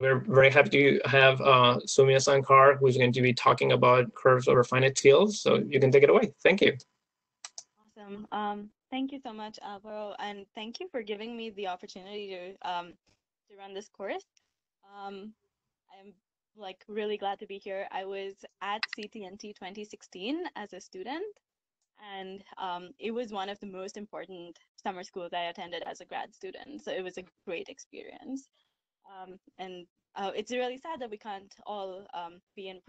We're very happy to have Soumya Sankar, who's going to be talking about curves over finite fields. So you can take it away. Thank you. Awesome. Thank you so much, Alvaro, and thank you for giving me the opportunity to run this course. I'm like really glad to be here. I was at CTNT 2016 as a student, and it was one of the most important summer schools I attended as a grad student. So it was a great experience. And it's really sad that we can't all be in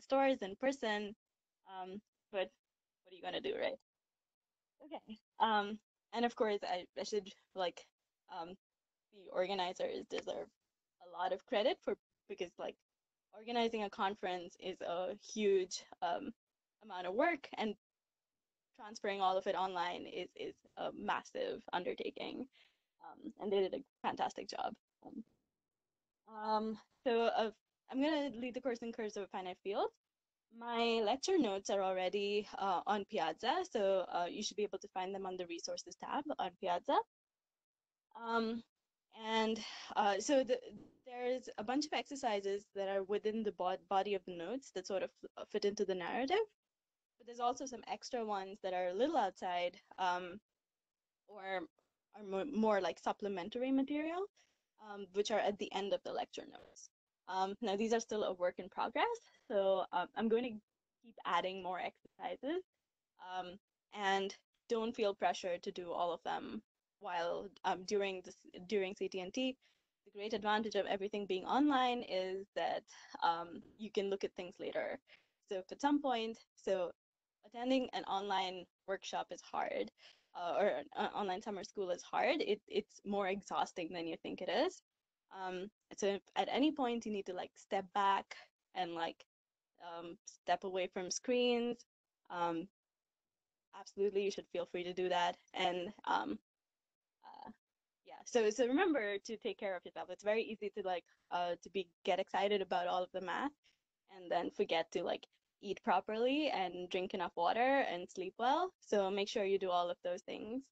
stores in person, but what are you gonna do, right? Okay. And of course, I should the organizers deserve a lot of credit for, because like organizing a conference is a huge amount of work, and transferring all of it online is a massive undertaking, and they did a fantastic job. So I'm going to lead the course in Curves over Finite Fields. My lecture notes are already on Piazza, so you should be able to find them on the resources tab on Piazza. There's a bunch of exercises that are within the body of the notes that sort of fit into the narrative, but there's also some extra ones that are a little outside or are more like supplementary material, which are at the end of the lecture notes. Now, these are still a work in progress, so I'm going to keep adding more exercises, and don't feel pressured to do all of them while during CTNT. The great advantage of everything being online is that you can look at things later. So if at some point, attending an online workshop is hard, or an online summer school is hard, it's more exhausting than you think it is. So if at any point you need to step back and step away from screens, absolutely you should feel free to do that. And So remember to take care of yourself. It's very easy to get excited about all of the math and then forget to eat properly and drink enough water and sleep well. So make sure you do all of those things.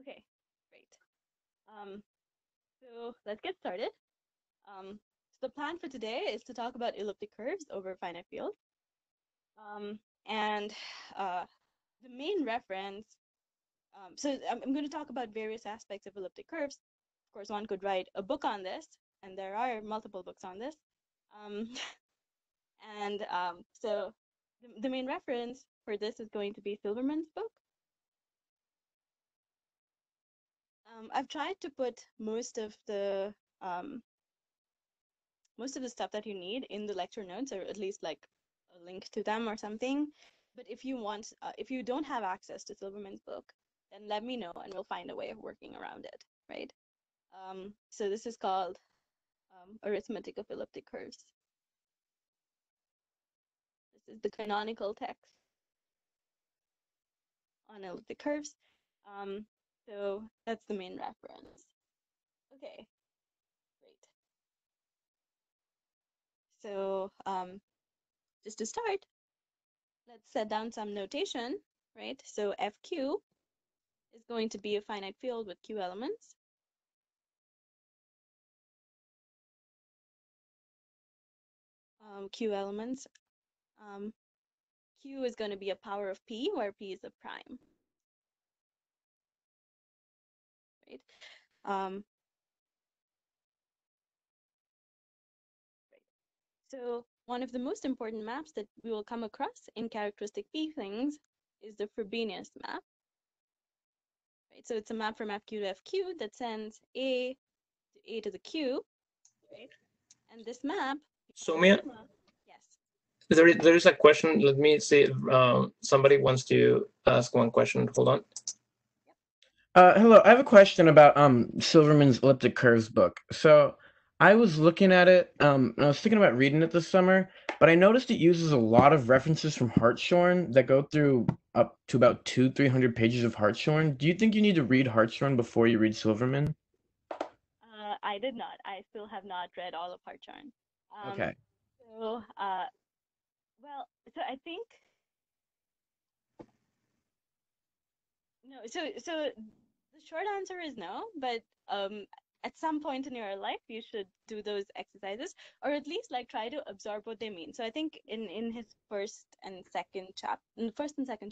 Okay, great. So let's get started. So the plan for today is to talk about elliptic curves over finite fields. The main reference, so I'm going to talk about various aspects of elliptic curves. Of course, one could write a book on this, and there are multiple books on this. So the main reference for this is going to be Silverman's book. I've tried to put most of the stuff that you need in the lecture notes, or at least a link to them or something. But if you want, if you don't have access to Silverman's book, then let me know and we'll find a way of working around it, right? So this is called Arithmetic of Elliptic Curves. This is the canonical text on elliptic curves. So that's the main reference. Okay, great. So just to start, let's set down some notation, right? So FQ is going to be a finite field with Q elements. Q is going to be a power of P, where P is a prime. Right? So one of the most important maps that we will come across in characteristic P things is the Frobenius map. Right? So it's a map from FQ to FQ that sends A to the Q. Right? And this map. Soumya? Yes. There is a question. Let me see if somebody wants to ask one question. Hold on. Hello, I have a question about Silverman's Elliptic Curves book. So I was looking at it, and I was thinking about reading it this summer, but I noticed it uses a lot of references from Hartshorne that go through up to about 200-300 pages of Hartshorne. Do you think you need to read Hartshorne before you read Silverman? I did not. I still have not read all of Hartshorne. Okay. So, I think no. So the short answer is no, but at some point in your life, you should do those exercises, or at least like try to absorb what they mean. So I think in his first and second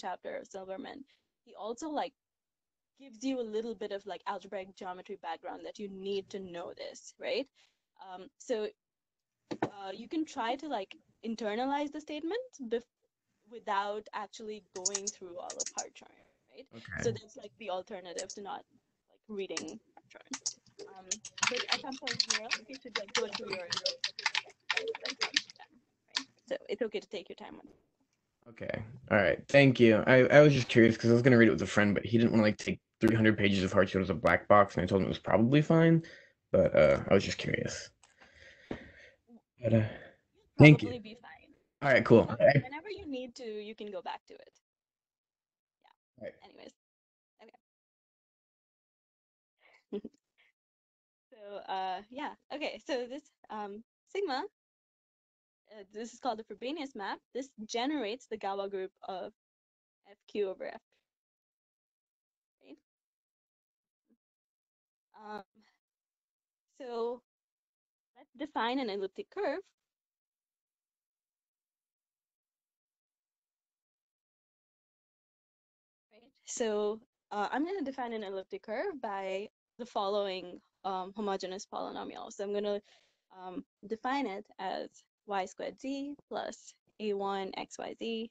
chapter of Silverman, he also like gives you a little bit of like algebraic geometry background that you need to know this, right? So you can try to like internalize the statements without actually going through all of Hartshorne, right? Okay. So that's like the alternative to not like reading Hartshorne. But at some point in your life, you should like go through your right? So it's okay to take your time on it. Okay. All right. Thank you. I was just curious because I was going to read it with a friend, but he didn't want to like take 300 pages of Hartshorne as a black box, and I told him it was probably fine, but I was just curious. But, thank you. Be fine. All right, cool. Whenever you need to, you can go back to it. Yeah. All right. Anyways. Okay. So, yeah. Okay. So this sigma, this is called the Frobenius map. This generates the Galois group of FQ over F. Right? So let's define an elliptic curve. Right? So I'm going to define an elliptic curve by the following homogeneous polynomial. So I'm going to define it as y squared z plus a1 xyz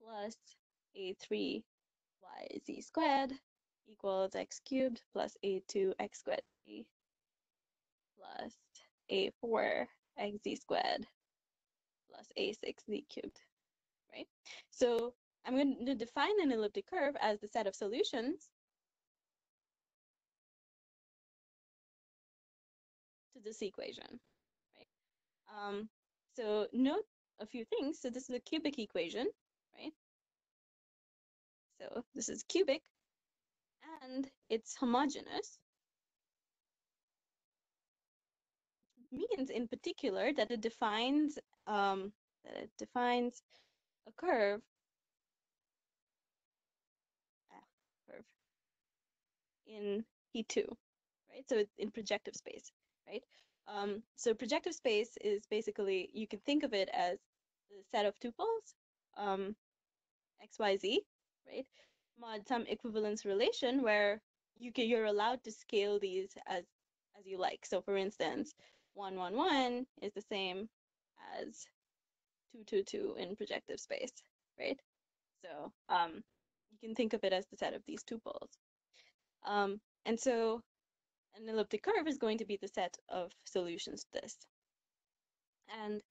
plus a3 yz squared equals x cubed plus a2 x squared z plus a4 xz squared plus a6 z cubed, right? So I'm going to define an elliptic curve as the set of solutions to this equation, right? So note a few things. So this is a cubic equation, right? So this is cubic, and it's homogeneous. Means in particular that it defines a curve in E2, right? So it's in projective space, right? So projective space is basically, you can think of it as the set of tuples, XYZ, right? Mod some equivalence relation where you're allowed to scale these as you like. So for instance, 1, 1, 1 is the same as 2, 2, 2 in projective space, right? So you can think of it as the set of these tuples. And so an elliptic curve is going to be the set of solutions to this. And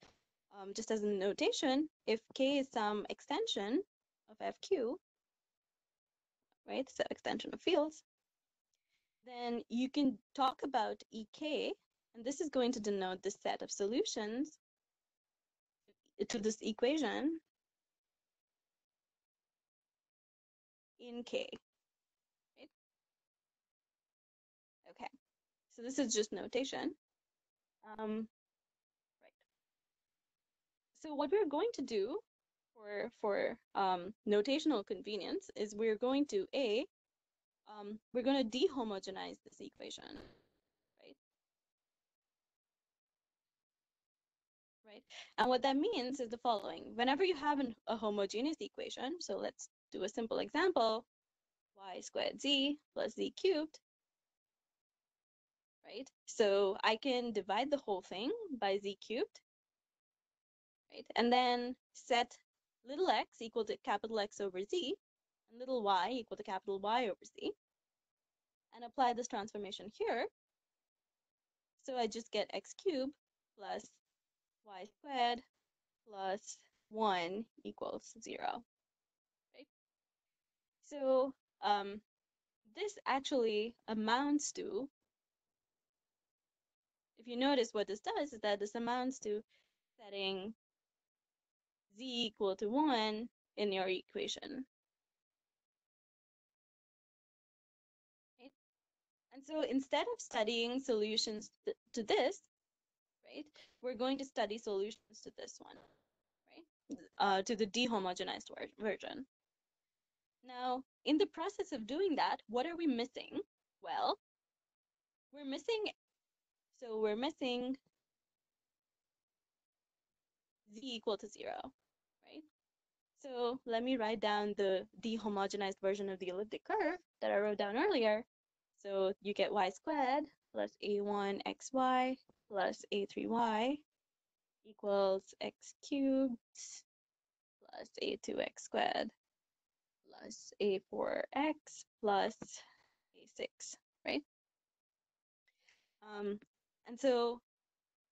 just as a notation, if K is some extension of FQ, right, so extension of fields, then you can talk about EK, and this is going to denote the set of solutions to this equation in K. So this is just notation. Right. So what we're going to do for notational convenience is we're going to we're going to dehomogenize this equation, right? Right. And what that means is the following: whenever you have a homogeneous equation, so let's do a simple example: y squared z plus z cubed. Right? So I can divide the whole thing by z cubed, right? And then set little x equal to capital X over z, and little y equal to capital Y over z, and apply this transformation here. So I just get x cubed plus y squared plus 1 equals 0, right? So this actually amounts to, if you notice what this does, is that this amounts to setting z equal to 1 in your equation. Right? And so instead of studying solutions to this, right, we're going to study solutions to this one, right, to the dehomogenized version. Now, in the process of doing that, what are we missing? Well, We're missing, so we're missing z = 0, right? So let me write down the dehomogenized version of the elliptic curve that I wrote down earlier. So you get y² + a1xy + a3y = x³+ a2x² + a4x + a6, right? And so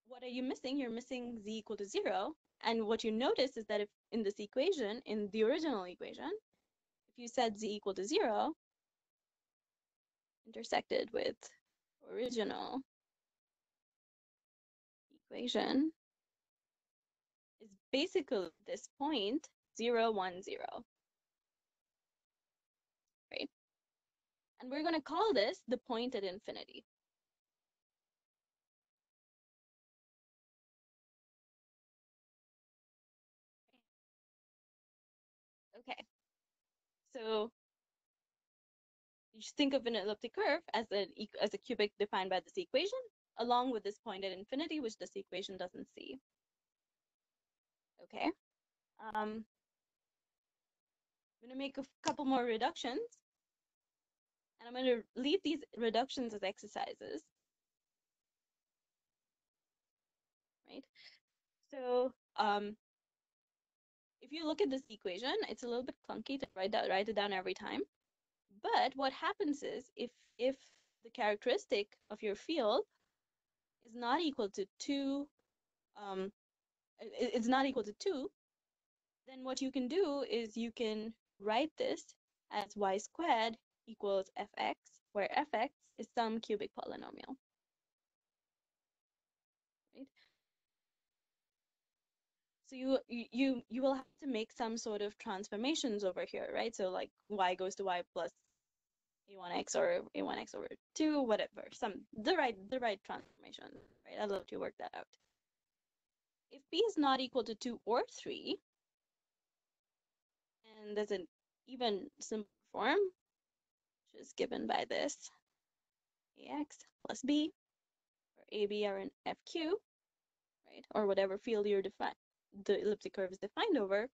what are you missing? You're missing z = 0. And what you notice is that if in this equation, in the original equation, if you said z = 0, intersected with original equation, is basically this point, 0, 1, 0. Right? And we're going to call this the point at infinity. Okay, so you should think of an elliptic curve as a cubic defined by this equation, along with this point at infinity, which this equation doesn't see. Okay, I'm going to make a couple more reductions, and I'm going to leave these reductions as exercises. Right, so if you look at this equation, it's a little bit clunky to write it down every time. But what happens is, if the characteristic of your field is not equal to 2, then what you can do is you can write this as y² = fx, where fx is some cubic polynomial. So you will have to make some sort of transformations over here, right? So like y goes to y plus a1x or a1x over 2, whatever, the right transformation, right? I'd love to work that out. If p is not equal to 2 or 3, and there's an even simple form, which is given by this ax + b, or ab are in FQ, right? Or whatever field you're defining. The elliptic curve is defined over,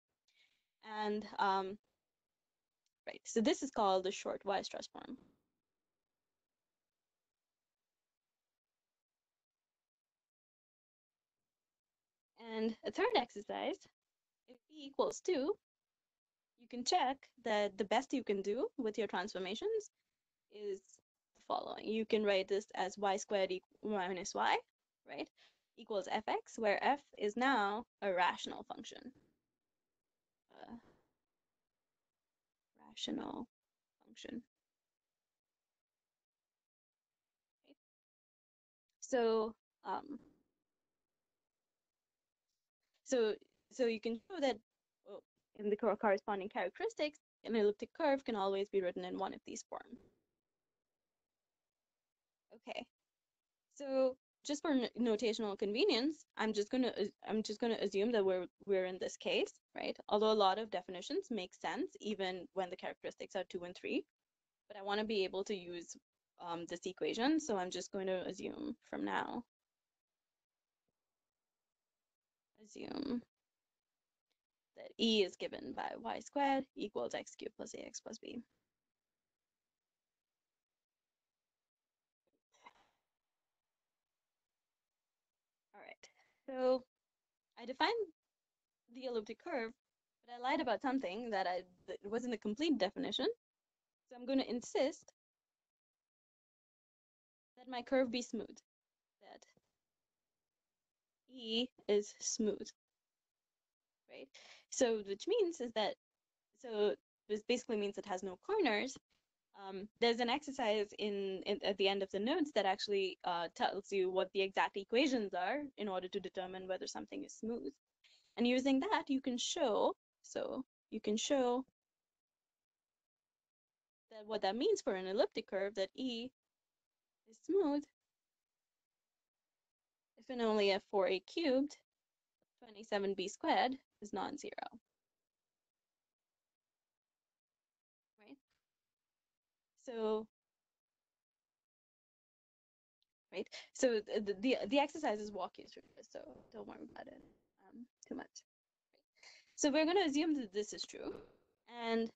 and right, so this is called the short Weierstrass form. And a third exercise, if p = 2, you can check that the best you can do with your transformations is the following. You can write this as y² - y, right, equals fx, where f is now a rational function. Okay. So, so you can show that in the corresponding characteristics, an elliptic curve can always be written in one of these forms. Okay, so just for notational convenience, I'm just gonna assume that we're in this case, right? Although a lot of definitions make sense even when the characteristics are 2 and 3, but I want to be able to use this equation, so I'm just going to assume from now. Assume that E is given by y² = x³ + ax + b. So I defined the elliptic curve, but I lied about something that wasn't a complete definition. So I'm going to insist that my curve be smooth, that E is smooth, right? So which means is that, so this basically means it has no corners. There's an exercise at the end of the notes that actually tells you what the exact equations are in order to determine whether something is smooth. And using that, you can show, that what that means for an elliptic curve, that E is smooth if and only if for a³, 27b² is non-zero. So right? So the exercises walk you through this, so don't worry about it too much. Right? So we're going to assume that this is true, and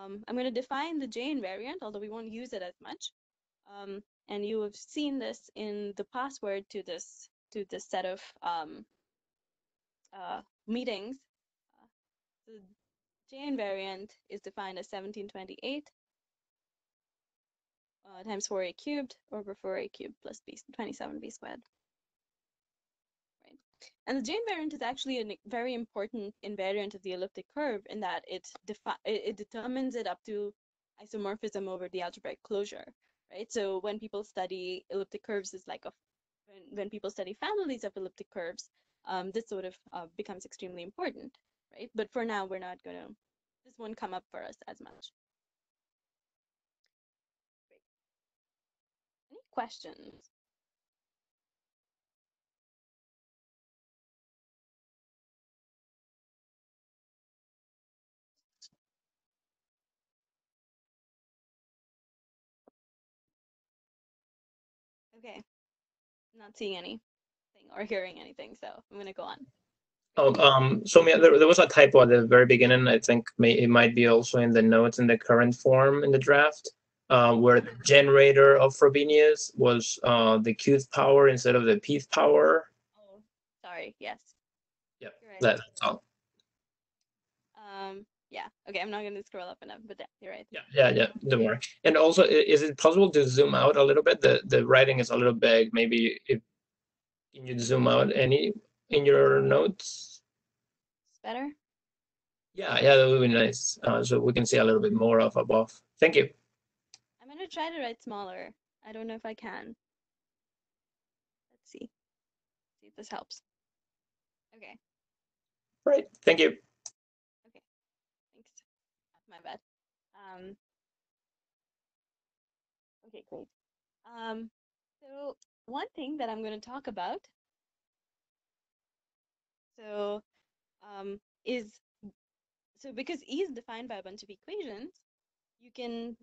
I'm going to define the J invariant, although we won't use it as much. And you have seen this in the password to this set of meetings. The J invariant is defined as 1728 times 4a cubed over 4a cubed plus b 27b squared. Right, and the J invariant is actually a very important invariant of the elliptic curve in that it determines it up to isomorphism over the algebraic closure. Right, so when people study elliptic curves, it's like when people study families of elliptic curves, this sort of becomes extremely important, right? But for now, we're not gonna, this won't come up for us as much. Great. Any questions? Okay, not seeing anything or hearing anything, so I'm going to go on. Oh, Soumya, there was a typo at the very beginning. I think it might be also in the notes in the current form in the draft, where the generator of Frobenius was the qth power instead of the pth power. Oh, sorry. Yes. Yep. Right. That's all. Yeah. Okay, I'm not going to scroll up enough, but yeah, you're right. Yeah, yeah, yeah. Don't worry. And also, is it possible to zoom out a little bit? The writing is a little big. Maybe if can you zoom out any in your notes? It's better. Yeah, yeah, that would be nice. So we can see a little bit more of above. Thank you. I'm going to try to write smaller. I don't know if I can. Let's see. Let's see if this helps. Okay. Great. Thank you. My bad. Okay, great. So one thing that I'm going to talk about so because E is defined by a bunch of equations, you can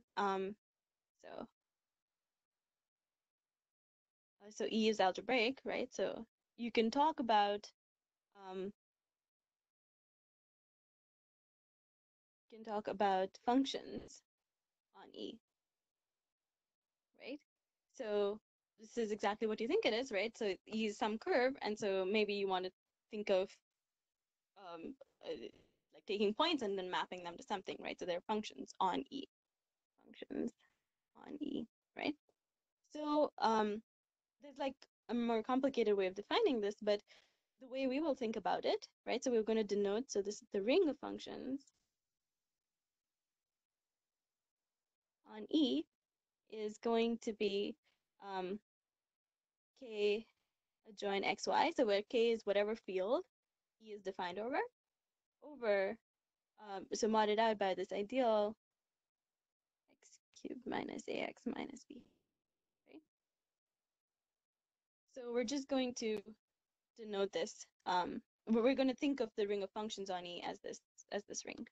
so E is algebraic, right? So you can talk about functions on E, right? So this is exactly what you think it is, right? So E is some curve, and so maybe you want to think of like taking points and then mapping them to something, right? So there are functions on E, right? So there's like a more complicated way of defining this, but the way we will think about it, right? So we're going to denote, so this is the ring of functions on E is going to be K adjoint XY, so where K is whatever field E is defined over, so modded out by this ideal X cubed minus AX minus B. Okay? So we're just going to denote this. We're going to think of the ring of functions on E as this ring,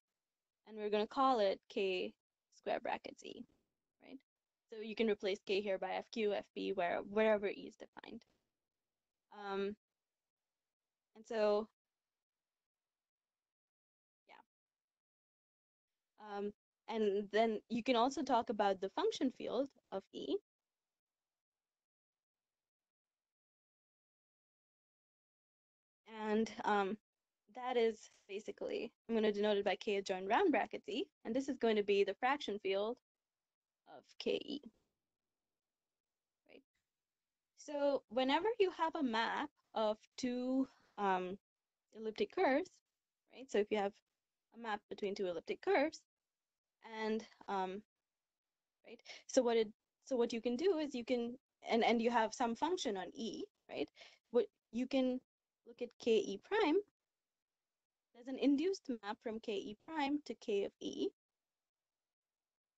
and we're going to call it K square brackets E, right? So you can replace K here by FQ, FB, wherever E is defined. And so, yeah. And then you can also talk about the function field of E. And that is basically, I'm going to denote it by K adjoint round brackets E, and this is going to be the fraction field of KE. Right. So whenever you have a map of two elliptic curves, right? So if you have a map between two elliptic curves, and right. So what you can do is you can and you have some function on E, right? What you can look at KE prime. There's an induced map from KE prime to K of E,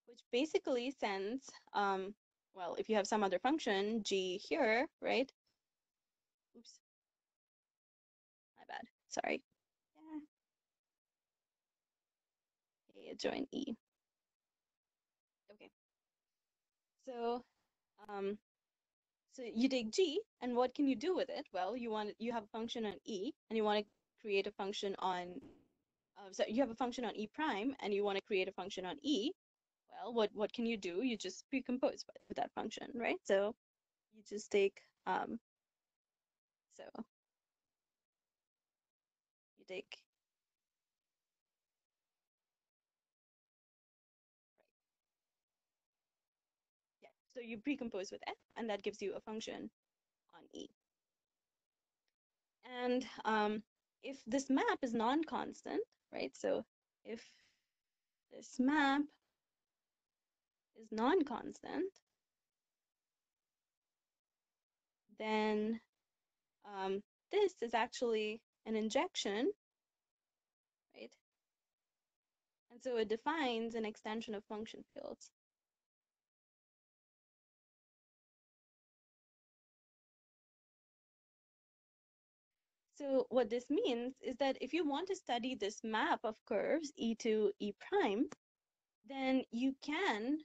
which basically sends, well, if you have some other function, G here, right? Oops. My bad. Sorry. Yeah. K adjoint E. Okay. So So you take G, and what can you do with it? Well, you have a function on E, and you want to create a function on, so you have a function on E prime, and you want to create a function on E. Well, what can you do? You just pre-compose with that function, right? So you just take, So you pre-compose with F, and that gives you a function on E. And if this map is non-constant, right? So if this map is non-constant, then this is actually an injection, right? And so it defines an extension of function fields. So what this means is that if you want to study this map of curves E to E prime, then you can,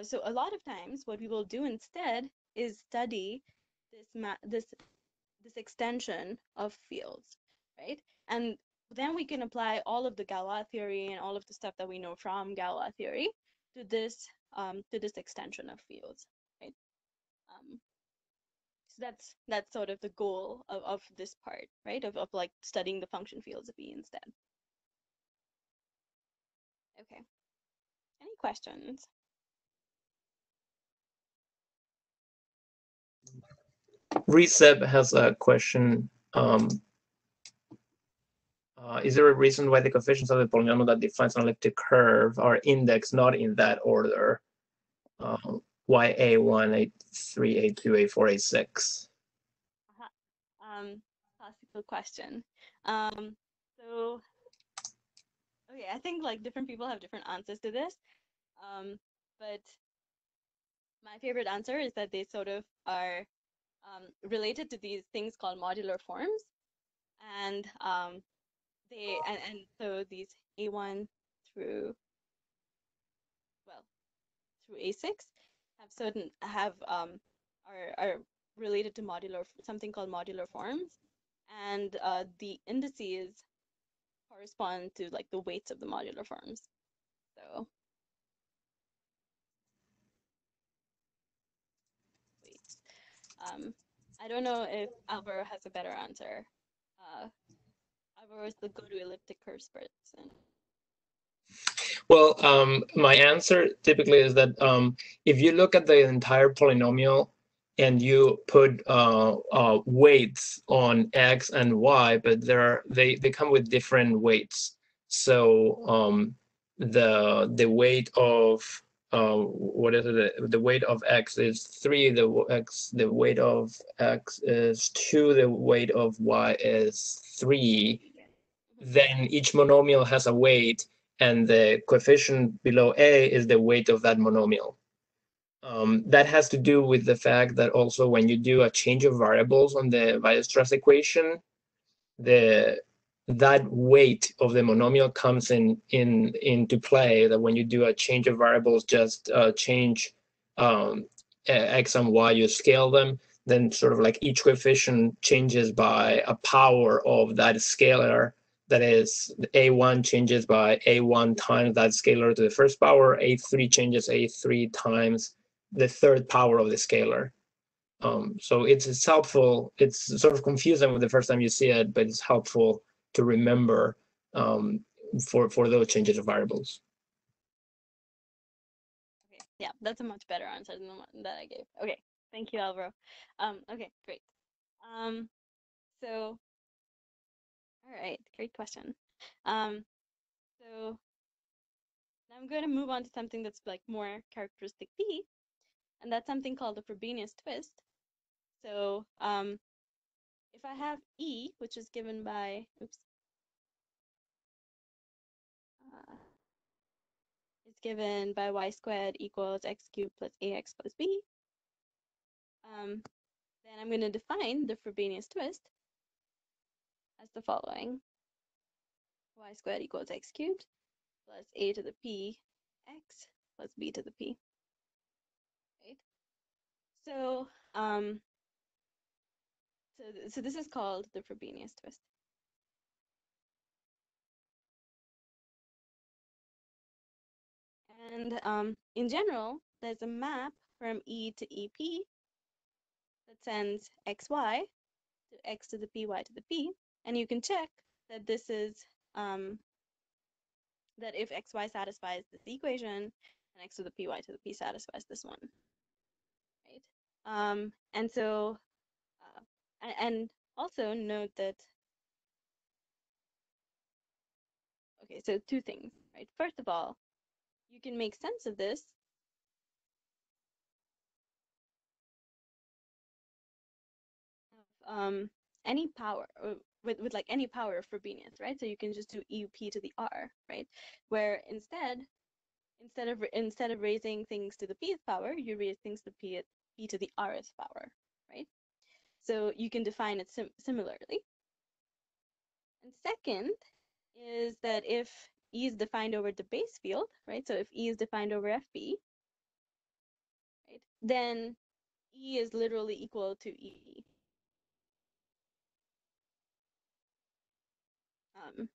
so a lot of times what we will do instead is study this map, this extension of fields, right? And then we can apply all of the Galois theory and all of the stuff that we know from Galois theory to this extension of fields, right? That's sort of the goal of this part, right? Of like studying the function fields of E instead. Okay. Any questions? Recep has a question. Is there a reason why the coefficients of the polynomial that defines an elliptic curve are indexed not in that order? Why A1, A3, A2, A4, A6? Classical question. Okay, I think like different people have different answers to this, but my favorite answer is that they sort of are related to these things called modular forms, and so these A1 through A6 are related to something called modular forms, and the indices correspond to like the weights of the modular forms. So weights. I don't know if Alvaro has a better answer. Alvaro is the go-to elliptic curves person. Well, my answer typically is that if you look at the entire polynomial and you put weights on X and Y, but they come with different weights. So the weight of the weight of X is 3. The weight of X is 2. The weight of Y is 3. Then each monomial has a weight, and the coefficient below A is the weight of that monomial. That has to do with the fact that also when you do a change of variables on the Weierstrass equation, that weight of the monomial comes into play, that when you do a change of variables, just change X and Y, you scale them, then sort of like each coefficient changes by a power of that scalar. That is, A1 changes by A1 times that scalar to the first power, A3 changes A3 times the third power of the scalar. So it's helpful. It's sort of confusing when the first time you see it, but it's helpful to remember for those changes of variables. Okay. Yeah, that's a much better answer than the one that I gave. Okay, thank you, Alvaro. Okay, great. All right, great question. So I'm going to move on to something that's like more characteristic B, and that's something called the Frobenius twist. So if I have E, which is given by, it's given by y squared equals x cubed plus ax plus b, then I'm going to define the Frobenius twist as the following: y squared equals x cubed plus a to the p x plus b to the p. Right? So So this is called the Frobenius twist. And in general, there's a map from E to EP that sends XY to X to the P, Y to the P. And you can check that this is, that if XY satisfies this equation, and X to the P, Y to the P satisfies this one, right? And so, and also note that, okay, so two things, right? First of all, you can make sense of this. Any power with like any power of Frobenius, right? So you can just do EUP to the R, right? Where instead of raising things to the Pth power, you raise things to P to the Rth power, right? So you can define it similarly. And second is that if E is defined over the base field, right? So if E is defined over FB, right, then E is literally equal to EE. I'm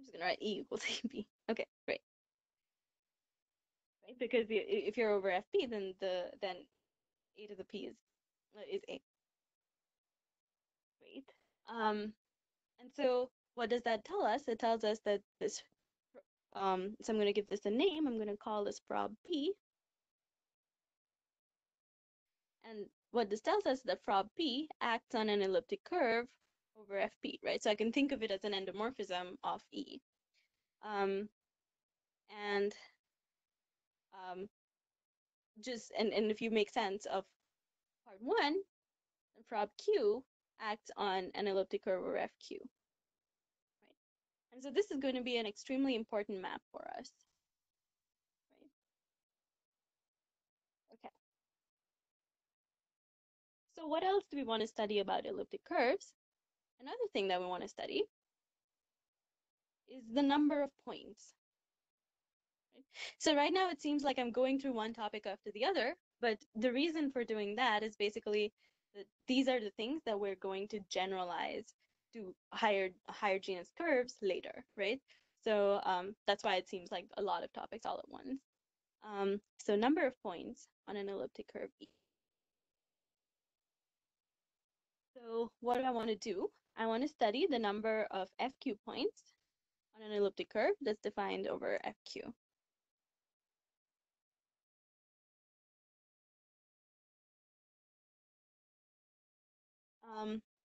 just gonna write E equals AB. Okay, great. Right, because if you're over FB, then A to the P is A. Great. And so what does that tell us? It tells us that this. So I'm gonna give this a name. I'm gonna call this prob P. And what this tells us is that prob P acts on an elliptic curve over FP, right? So I can think of it as an endomorphism of E. And if you make sense of part one, prob Q acts on an elliptic curve over FQ, right? And so this is going to be an extremely important map for us. So what else do we want to study about elliptic curves? Another thing that we want to study is the number of points. Right? So right now it seems like I'm going through one topic after the other, but the reason for doing that is basically that these are the things that we're going to generalize to higher genus curves later, right? So that's why it seems like a lot of topics all at once. So number of points on an elliptic curve E. So what do I want to do? I want to study the number of FQ points on an elliptic curve that's defined over FQ.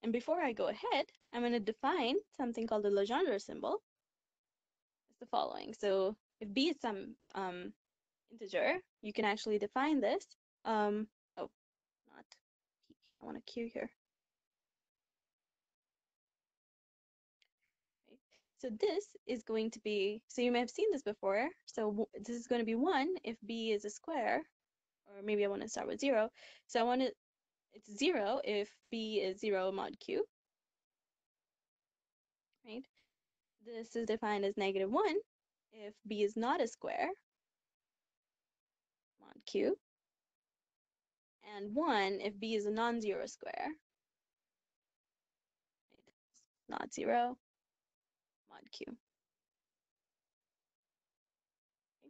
And before I go ahead, I'm going to define something called the Legendre symbol. It's the following. So if B is some integer, you can actually define this. Oh, not P. I want a Q here. So this is going to be, so you may have seen this before. So this is going to be 1 if B is a square, or maybe I want to start with 0. So I want to, it's 0 if B is 0 mod Q, right? This is defined as -1 if B is not a square mod Q, and 1 if B is a non-zero square, right? Not 0. Mod Q.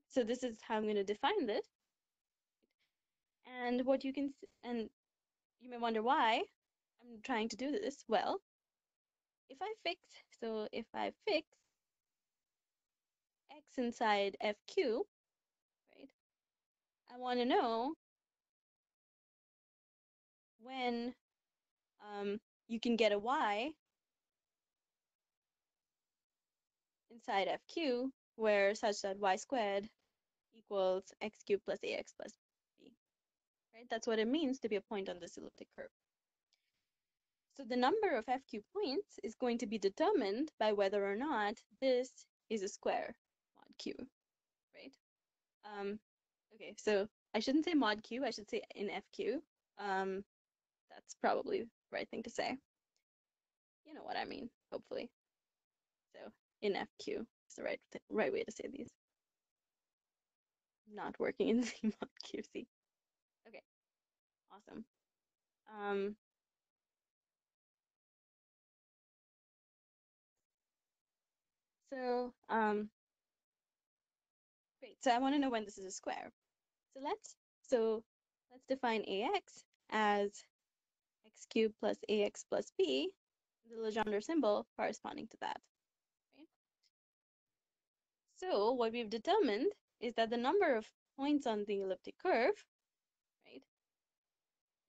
So this is how I'm going to define this. And what you can, and you may wonder why I'm trying to do this. Well, if I fix, so if I fix X inside FQ, right, I want to know when you can get a Y inside FQ, where such that y squared equals x cubed plus ax plus b, right? That's what it means to be a point on this elliptic curve. So the number of FQ points is going to be determined by whether or not this is a square mod Q, right? Okay, so I shouldn't say mod Q, I should say in FQ. That's probably the right thing to say. You know what I mean, hopefully. So in FQ is the right way to say these. not working in QC. Okay, awesome. Great. So I want to know when this is a square. So let's define AX as X cubed plus AX plus B, the Legendre symbol corresponding to that. Right? So what we've determined is that the number of points on the elliptic curve, right,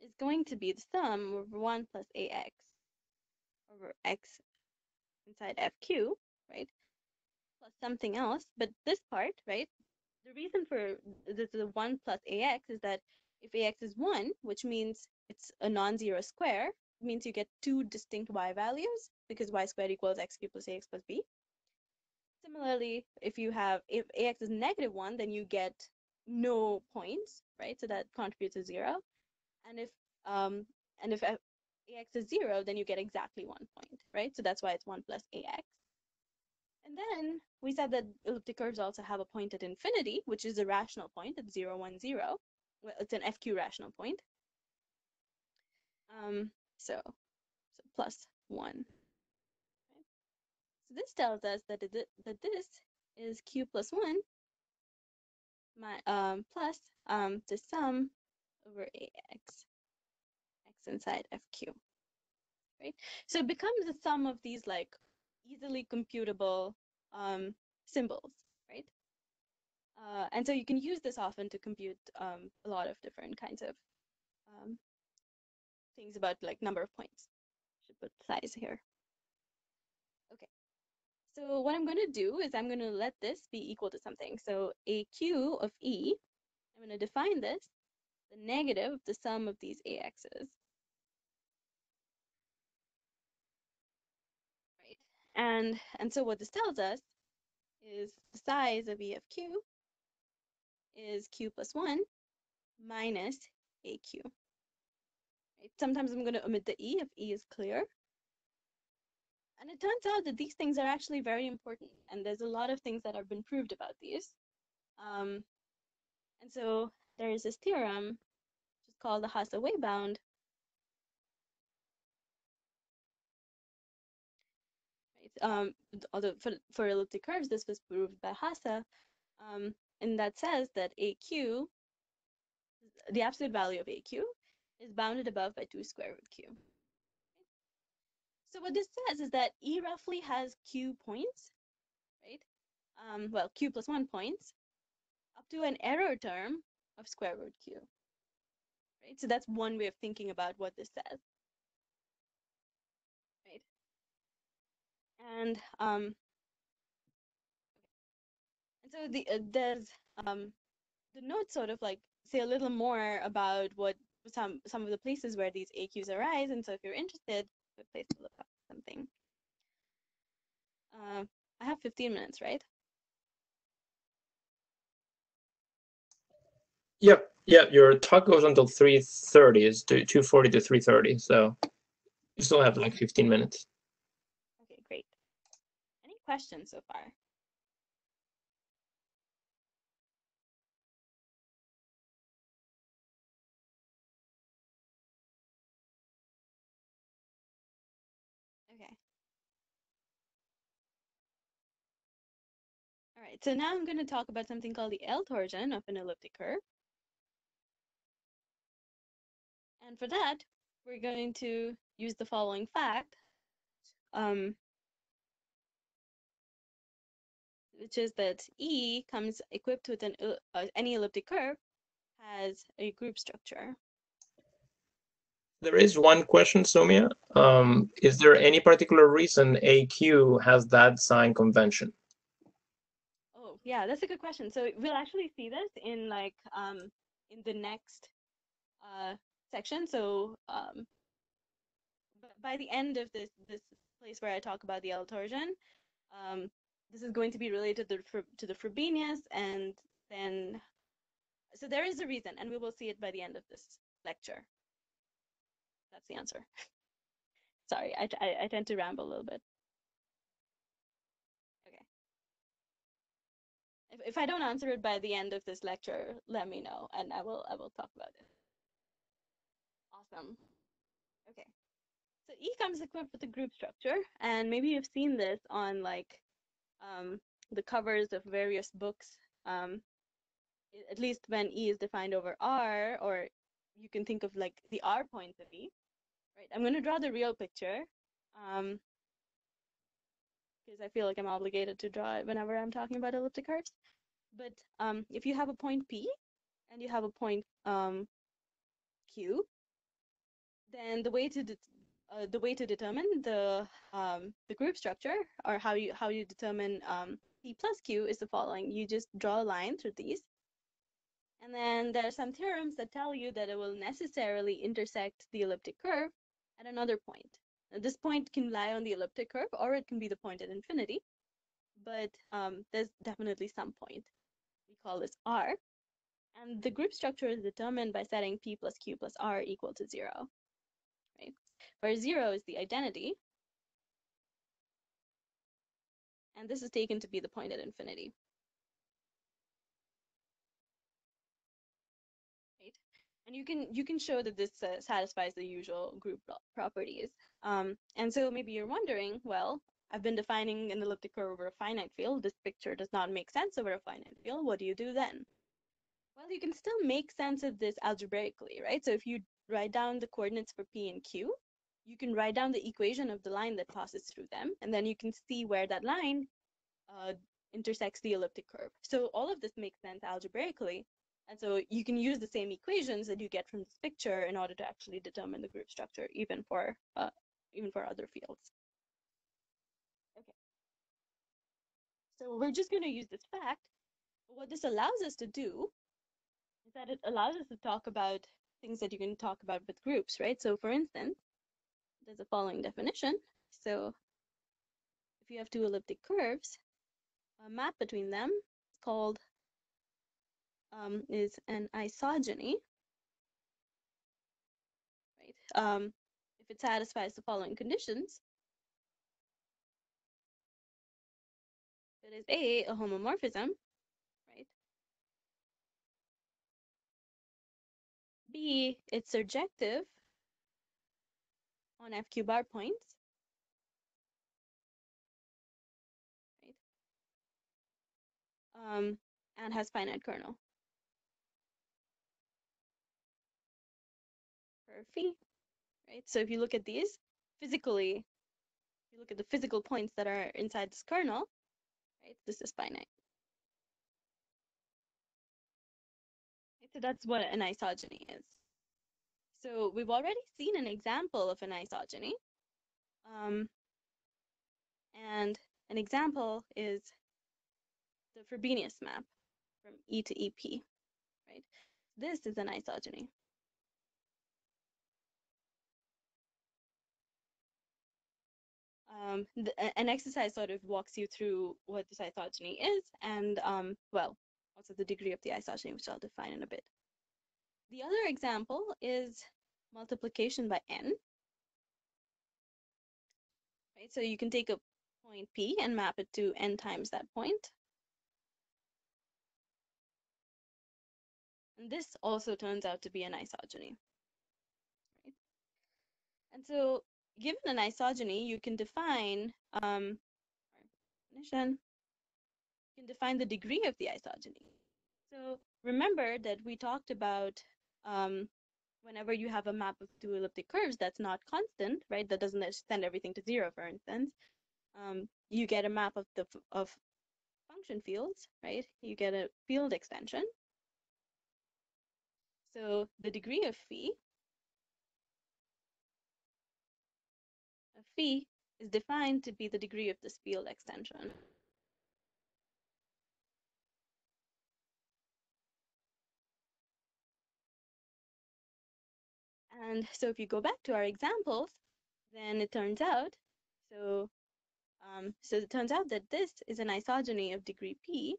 is going to be the sum over 1 plus AX over X inside FQ, right, plus something else. But this part, right, the reason for this is 1 plus AX is that if AX is 1, which means it's a non-zero square, it means you get two distinct Y values because Y squared equals X cubed plus AX plus B. Similarly, if AX is negative 1, then you get no points, right? So that contributes to 0. And if AX is 0, then you get exactly 1 point, right? So that's why it's 1 plus AX. And then we said that elliptic curves also have a point at infinity, which is a rational point at 0, 1, 0. Well, it's an FQ rational point. So plus 1. Okay. So this tells us that this is Q plus 1 plus the sum over AX, X inside FQ, right? So it becomes the sum of these, like, easily computable symbols, right? And so you can use this often to compute a lot of different kinds of things about, like, number of points. Should put size here. Okay. So what I'm going to do is I'm going to let this be equal to something. So AQ of E, I'm going to define this, the negative of the sum of these AX's. Right. And so what this tells us is the size of E of Q is Q plus 1 minus AQ. Sometimes I'm going to omit the E if E is clear. And it turns out that these things are actually very important, and there's a lot of things that have been proved about these. And so there is this theorem, which is called the Hasse-Weil bound. Although for elliptic curves, this was proved by Hasse, and that says that AQ, the absolute value of AQ, is bounded above by 2 square root Q. Okay. So what this says is that E roughly has Q points, right? Well, Q plus 1 points up to an error term of square root Q, right? So that's one way of thinking about what this says, right? And so there's the notes sort of, like, say a little more about what some of the places where these AQs arise, and so if you're interested, good place to look up something. I have 15 minutes, right? Yep, yeah. Your talk goes until 3:30. It's 2:40 to 3:30, so you still have like 15 minutes. Okay, great. Any questions so far? So now I'm going to talk about something called the L torsion of an elliptic curve. And for that, we're going to use the following fact, which is that E comes equipped with any elliptic curve has a group structure. There is one question, Soumya. Is there any particular reason AQ has that sign convention? Yeah, that's a good question. So we'll actually see this in, like, in the next section. So by the end of this place where I talk about the L torsion, this is going to be related to the Frobenius, and then so there is a reason, and we will see it by the end of this lecture. That's the answer. Sorry, I tend to ramble a little bit. If I don't answer it by the end of this lecture, let me know, and I will talk about it. Awesome. Okay. So eCom is equipped with a group structure, and maybe you've seen this on like the covers of various books. At least when E is defined over R, or you can think of like the R points of E. Right. I'm going to draw the real picture, because I feel like I'm obligated to draw it whenever I'm talking about elliptic curves. But if you have a point P and you have a point Q, then the way to determine the group structure, or how you determine P plus Q, is the following: you just draw a line through these, and then there are some theorems that tell you that it will necessarily intersect the elliptic curve at another point. This point can lie on the elliptic curve, or it can be the point at infinity, but there's definitely some point. We call this R, and the group structure is determined by setting P plus Q plus R equal to 0, right? Where 0 is the identity, and this is taken to be the point at infinity. Right? And you can show that this satisfies the usual group properties. And so maybe you're wondering, well, I've been defining an elliptic curve over a finite field. This picture does not make sense over a finite field. What do you do then? Well, you can still make sense of this algebraically, right? So if you write down the coordinates for P and Q, you can write down the equation of the line that passes through them, and then you can see where that line intersects the elliptic curve. So all of this makes sense algebraically, and so you can use the same equations that you get from this picture in order to actually determine the group structure, even for other fields. Okay. So we're just going to use this fact. What this allows us to do is that it allows us to talk about things that you can talk about with groups, right? So for instance, there's the following definition. So if you have two elliptic curves, a map between them is called an isogeny, right? If it satisfies the following conditions, it is A, a homomorphism, right? B, it's surjective on FQ bar points, right? And has finite kernel. Perfect, right? So if you look at these physically, if you look at the physical points that are inside this kernel, right? This is finite. Right? So that's what an isogeny is. So we've already seen an example of an isogeny, and an example is the Frobenius map from E to EP, right? This is an isogeny. An exercise sort of walks you through what this isogeny is, and well, also the degree of the isogeny, which I'll define in a bit. The other example is multiplication by n, right? So you can take a point P and map it to n times that point. And this also turns out to be an isogeny, right? And so given an isogeny, you can define the degree of the isogeny. So remember that we talked about whenever you have a map of two elliptic curves that's not constant, right? That doesn't send everything to 0, for instance. You get a map of function fields, right? You get a field extension. So the degree of phi is defined to be the degree of this field extension. And so if you go back to our examples, then it turns out, that this is an isogeny of degree P.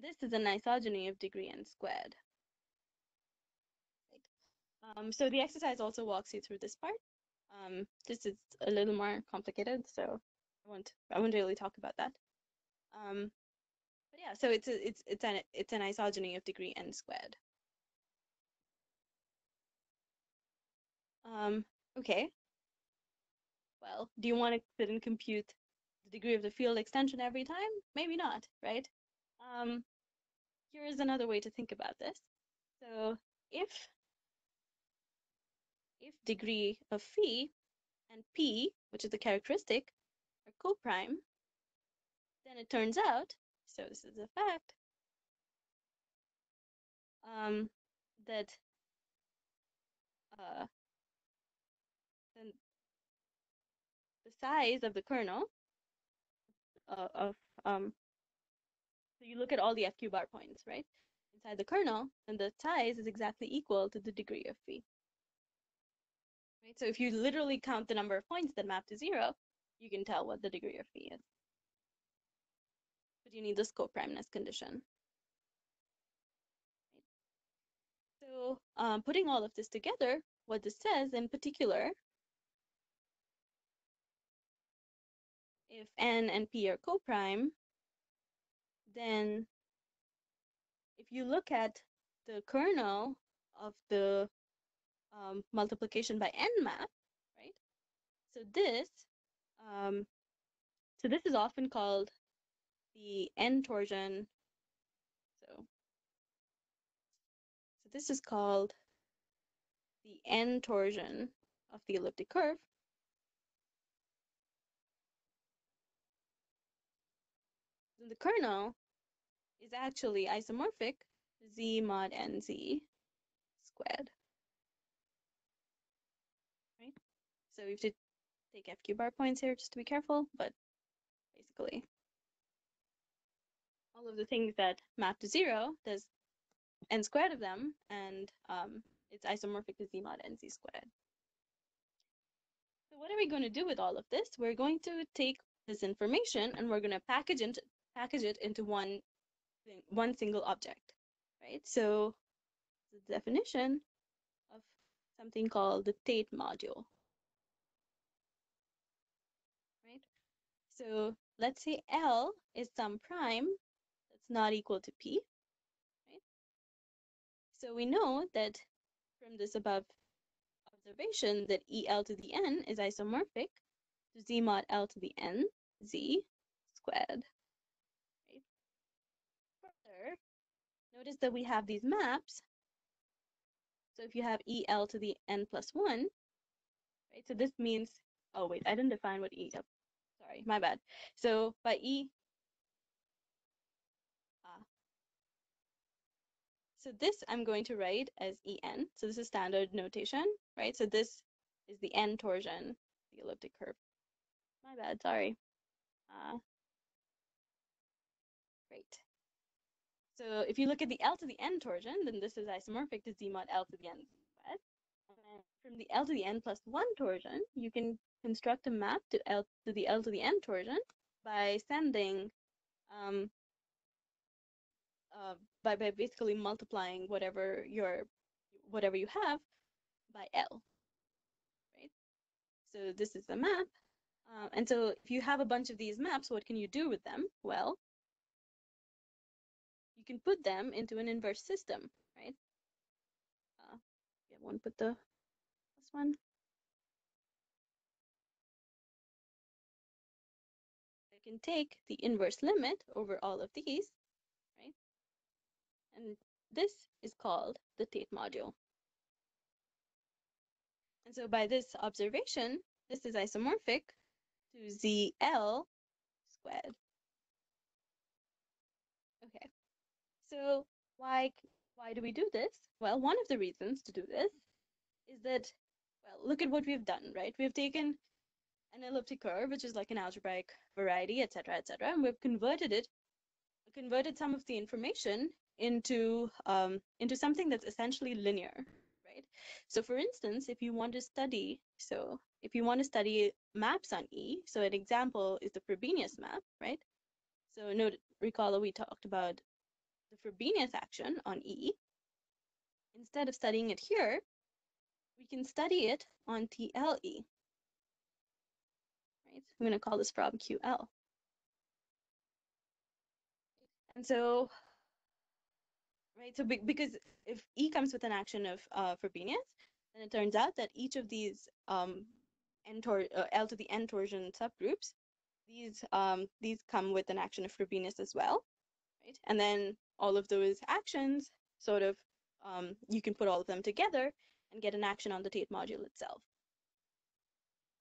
This is an isogeny of degree n squared. Right. So the exercise also walks you through this part. This is a little more complicated, so I won't really talk about that. Yeah, so it's an isogeny of degree n squared. Okay. Well, do you want to sit and compute the degree of the field extension every time? Maybe not, right? Here is another way to think about this. So if degree of phi and p, which is the characteristic, are coprime, then it turns out, so this is a fact, that then the size of the kernel so you look at all the FQ bar points, right, inside the kernel, and the size is exactly equal to the degree of phi. Right? So if you literally count the number of points that map to 0, you can tell what the degree of phi is. But you need this coprimeness condition. Right? So putting all of this together, what this says in particular, if n and p are coprime, then if you look at the kernel of the multiplication by n map, right? So this is often called the n torsion. So this is called the n torsion of the elliptic curve. And the kernel is actually isomorphic z mod nz squared. Right? So we have to take FQ bar points here just to be careful, but basically all of the things that map to 0, there's n squared of them, and it's isomorphic to z mod nz squared. So what are we going to do with all of this? We're going to take this information and we're going to package it into one single object, right? So the definition of something called the Tate module, right? So let's say L is some prime that's not equal to P, right? So we know that from this above observation that EL to the N is isomorphic to Z mod L to the N, Z squared. Notice that we have these maps. So if you have EL to the N plus 1, right? So this means, oh wait, I didn't define what EL, sorry, my bad. So by so this I'm going to write as EN. So this is standard notation, right? So this is the N torsion, the elliptic curve. My bad, sorry. Great. So if you look at the L to the N torsion, then this is isomorphic to Z mod L to the N squared. And then from the L to the N plus 1 torsion, you can construct a map to L to the N torsion by sending, by basically multiplying whatever you have by L, right? So this is the map. And so if you have a bunch of these maps, what can you do with them? Well, you can put them into an inverse system, right? Yeah, I won't put the last one. I can take the inverse limit over all of these, right? And this is called the Tate module. And so by this observation, this is isomorphic to ZL squared. Okay. So why do we do this? Well, one of the reasons to do this is that, well, look at what we've done, right? We've taken an elliptic curve, which is like an algebraic variety, et cetera, and we've converted some of the information into something that's essentially linear, right? So for instance, if you want to study maps on E, so an example is the Frobenius map, right? So recall that we talked about the Frobenius action on E. Instead of studying it here, we can study it on TLE. Right? I'm going to call this FrobQL. And so, right, so because if E comes with an action of Frobenius, then it turns out that each of these L to the N torsion subgroups, these come with an action of Frobenius as well, right? And then all of those actions sort of, you can put all of them together and get an action on the Tate module itself.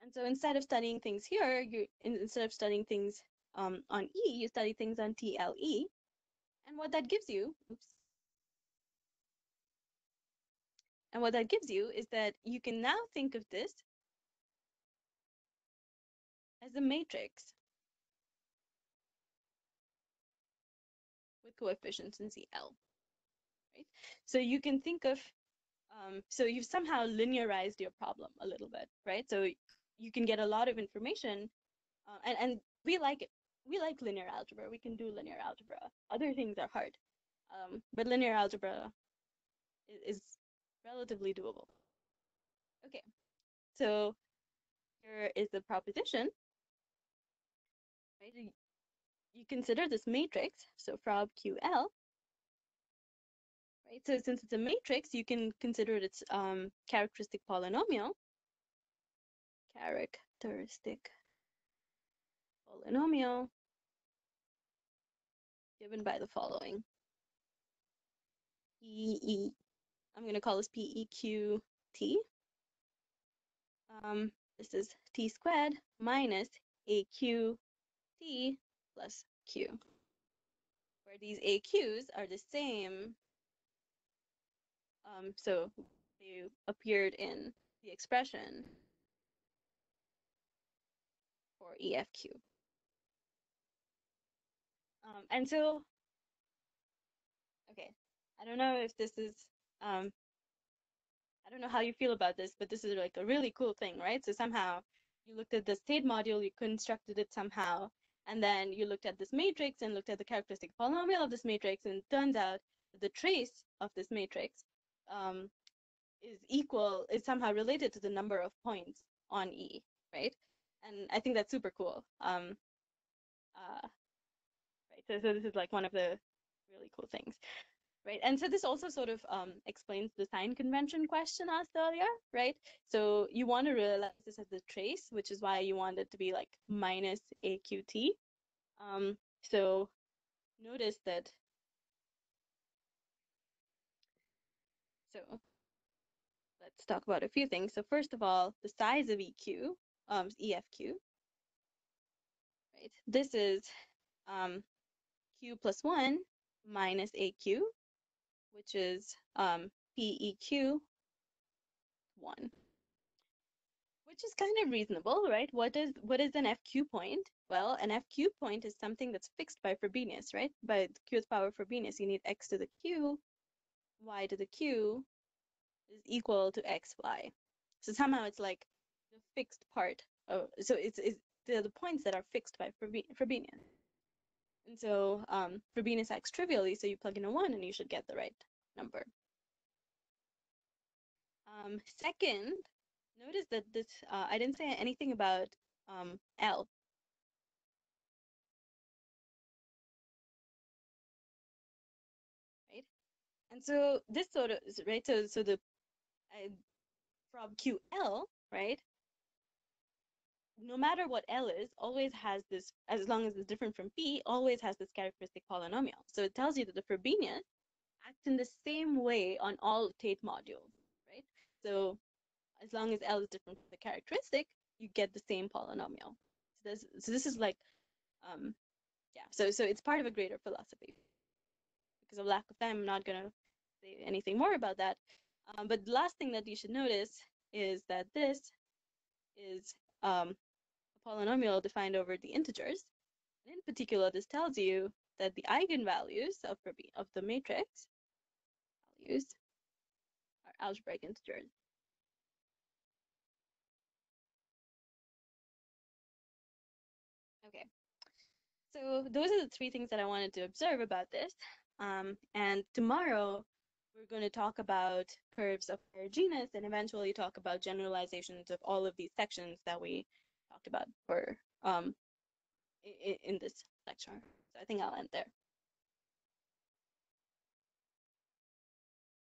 And so instead of studying things here, instead of studying things on E, you study things on TLE. And what that gives you, is that you can now think of this as a matrix with coefficients in CL, right? So you can think of, so you've somehow linearized your problem a little bit, right? So you can get a lot of information, and we like it. We like linear algebra. We can do linear algebra. Other things are hard, but linear algebra is relatively doable. Okay, so here is the proposition. Right? You consider this matrix, so Frob QL. Right? So since it's a matrix, you can consider its characteristic polynomial. Characteristic polynomial given by the following. I'm going to call this PEQT. This is t squared minus AQT plus Q, where these AQs are the same. So they appeared in the expression for EFQ. And so, okay, I don't know if this is, I don't know how you feel about this, but this is like a really cool thing, right? So somehow you looked at the Tate module, you constructed it somehow, and then you looked at this matrix and looked at the characteristic polynomial of this matrix, and it turns out that the trace of this matrix is somehow related to the number of points on E, right? And I think that's super cool. So this is like one of the really cool things, right? And so this also sort of explains the sign convention question asked earlier, right? So you want to realize this as the trace, which is why you want it to be like minus AQT. So notice that. So let's talk about a few things. So first of all, the size of EFQ, right? This is Q plus 1 minus AQ, which is PEQ 1, which is kind of reasonable, right? What is an FQ point? Well, an FQ point is something that's fixed by Frobenius, right? By Qth power of Frobenius, you need x to the Q, y to the Q is equal to xy. So somehow it's like the fixed part. So it's the points that are fixed by Frobenius. And so Frobenius acts trivially, so you plug in a 1 and you should get the right number. Second, notice that this, I didn't say anything about L. Right? And so this sort of, right, so the Frob QL, right? No matter what L is, always has this, as long as it's different from P, always has this characteristic polynomial. So it tells you that the Frobenius acts in the same way on all Tate modules, right? So as long as L is different from the characteristic, you get the same polynomial. So this is like, yeah, so it's part of a greater philosophy. Because of lack of time, I'm not going to say anything more about that. But the last thing that you should notice is that this is a polynomial defined over the integers. And in particular, this tells you that the eigenvalues of the matrix values are algebraic integers. Okay, so those are the three things that I wanted to observe about this. And tomorrow, we're going to talk about curves of our genus and eventually talk about generalizations of all of these sections that we talked about for in this lecture. So I think I'll end there.